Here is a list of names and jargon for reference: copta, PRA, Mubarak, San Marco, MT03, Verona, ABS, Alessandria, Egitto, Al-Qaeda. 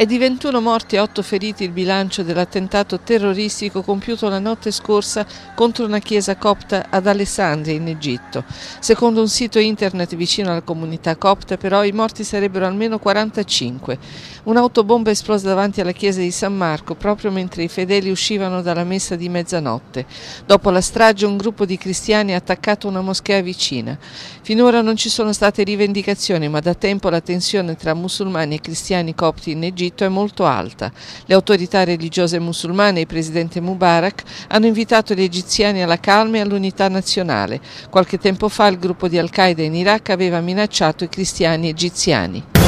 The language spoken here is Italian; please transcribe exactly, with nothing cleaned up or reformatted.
È di ventuno morti e otto feriti il bilancio dell'attentato terroristico compiuto la notte scorsa contro una chiesa copta ad Alessandria, in Egitto. Secondo un sito internet vicino alla comunità copta, però, i morti sarebbero almeno quarantacinque. Un'autobomba esplosa davanti alla chiesa di San Marco proprio mentre i fedeli uscivano dalla messa di mezzanotte. Dopo la strage, un gruppo di cristiani ha attaccato una moschea vicina. Finora non ci sono state rivendicazioni, ma da tempo la tensione tra musulmani e cristiani copti in Egitto è molto alta. Le autorità religiose musulmane e il presidente Mubarak hanno invitato gli egiziani alla calma e all'unità nazionale. Qualche tempo fa il gruppo di Al-Qaeda in Iraq aveva minacciato i cristiani egiziani.